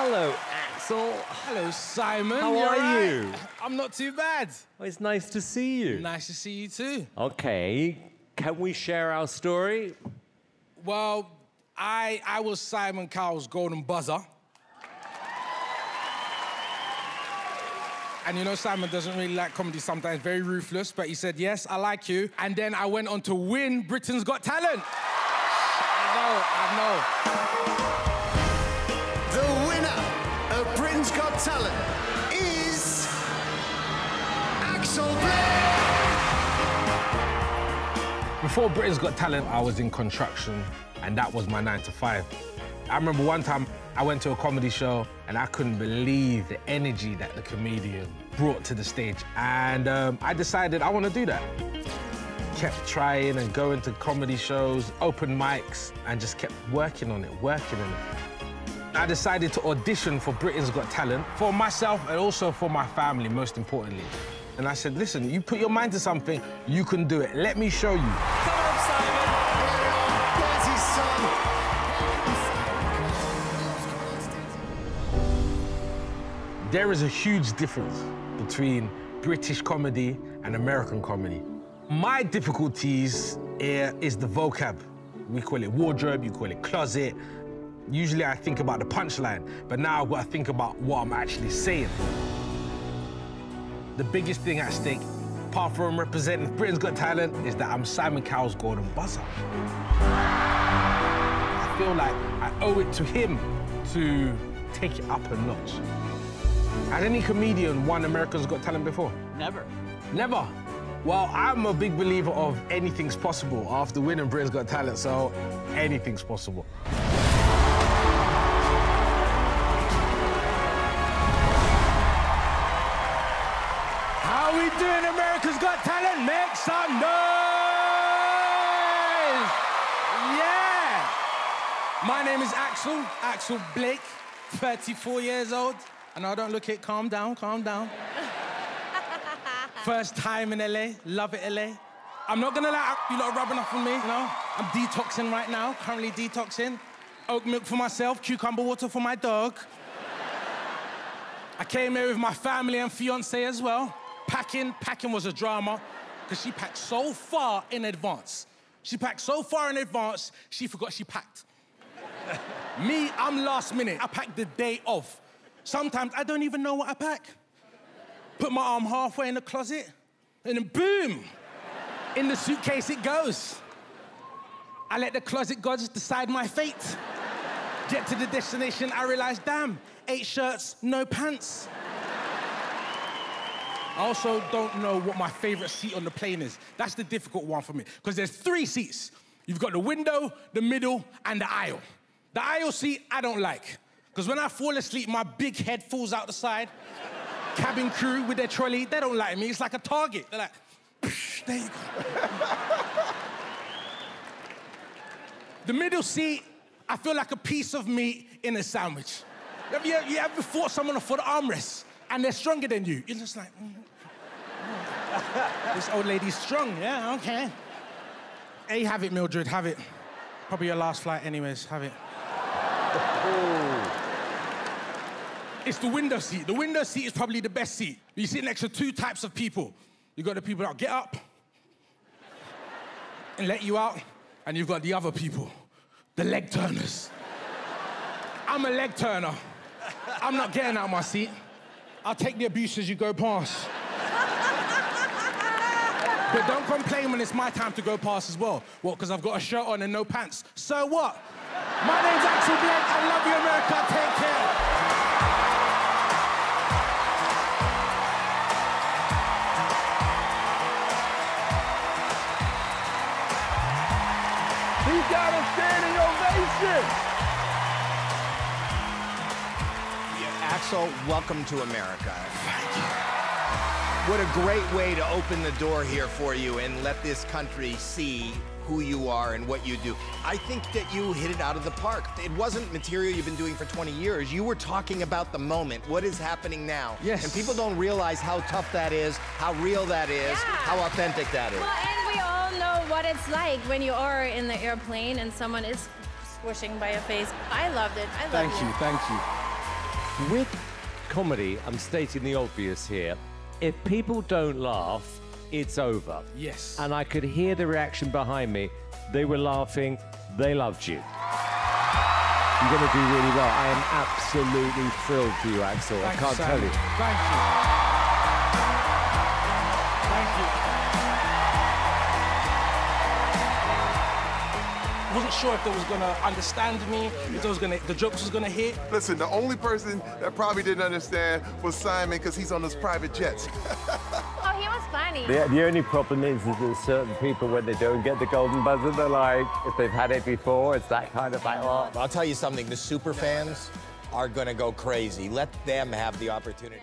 Hello, Axel. Hello, Simon. How are you? I'm not too bad. Well, it's nice to see you. Nice to see you too. Okay, can we share our story? Well, I was Simon Cowell's golden buzzer. And you know, Simon doesn't really like comedy sometimes, very ruthless, but he said, yes, I like you. And then I went on to win Britain's Got Talent. I know. The winner of Britain's Got Talent is Axel Blake. Before Britain's Got Talent, I was in construction, and that was my 9-to-5. I remember one time I went to a comedy show and I couldn't believe the energy that the comedian brought to the stage. And I decided I want to do that. Kept trying and going to comedy shows, open mics, and just kept working on it. I decided to audition for Britain's Got Talent for myself and also for my family, most importantly. And I said, listen, you put your mind to something, you can do it. Let me show you. Come on, Simon. There's his son. There is a huge difference between British comedy and American comedy. My difficulties is the vocab. We call it wardrobe, you call it closet. Usually I think about the punchline, but now I've got to think about what I'm actually saying. The biggest thing at stake, apart from representing Britain's Got Talent, is that I'm Simon Cowell's golden buzzer. I feel like I owe it to him to take it up a notch. Has any comedian won America's Got Talent before? Never. Never? Well, I'm a big believer of anything's possible after winning Britain's Got Talent, so anything's possible. How we doing, America's Got Talent? Make some noise! Yeah! My name is Axel, Axel Blake, 34 years old. No, I don't look it. Calm down, calm down. First time in LA, love it, LA. I'm not gonna lie, you lot are rubbing off on me, you know? I'm detoxing right now, currently detoxing. Oat milk for myself, cucumber water for my dog. I came here with my family and fiance as well. Packing was a drama, because she packed so far in advance. She forgot she packed. Me, I'm last minute. I packed the day off. Sometimes I don't even know what I pack. Put my arm halfway in the closet, and then boom! In the suitcase it goes. I let the closet gods decide my fate. Get to the destination, I realized, damn, 8 shirts, no pants. I also don't know what my favorite seat on the plane is. That's the difficult one for me, because there's 3 seats. You've got the window, the middle, and the aisle. The aisle seat, I don't like. Because when I fall asleep, my big head falls out the side. Cabin crew with their trolley, they don't like me. It's like a target. They're like, psh, there you go. The middle seat, I feel like a piece of meat in a sandwich. You ever fought someone off for the armrest and they're stronger than you? You're just like, this old lady's strong, yeah, okay. Hey, have it, Mildred, have it. Probably your last flight anyways, have it. Oh. It's the window seat. The window seat is probably the best seat. You sit next to 2 types of people. You've got the people that get up and let you out, and you've got the other people, the leg turners. I'm a leg turner. I'm not getting out of my seat. I'll take the abuse as you go past. But don't complain when it's my time to go past as well. What, because I've got a shirt on and no pants? So what? My name's Axel Blake. I love you, America. Take care. He got a standing ovation. Yeah, Axel, welcome to America. Thank you. What a great way to open the door here for you and let this country see who you are and what you do. I think that you hit it out of the park. It wasn't material you've been doing for 20 years. You were talking about the moment, what is happening now. Yes. And people don't realize how tough that is, how real that is, how authentic that is. Well, and we all know what it's like when you are in the airplane and someone is swooshing by your face. I loved it. I loved it. Thank you, thank you. With comedy, I'm stating the obvious here. If people don't laugh, it's over. Yes. And I could hear the reaction behind me. They were laughing. They loved you. You're going to do really well. I am absolutely thrilled for you, Axel. Thanks, I can't tell you. Thank you. Thank you. I wasn't sure if they was going to understand me, if they was gonna, the jokes was going to hit. Listen, the only person that probably didn't understand was Simon, because he's on his private jets. Oh, he was funny. The only problem is that certain people, when they don't get the golden buzzer, they're like, if they've had it before, it's that kind of like, oh. I'll tell you something, the super fans are going to go crazy. Let them have the opportunity.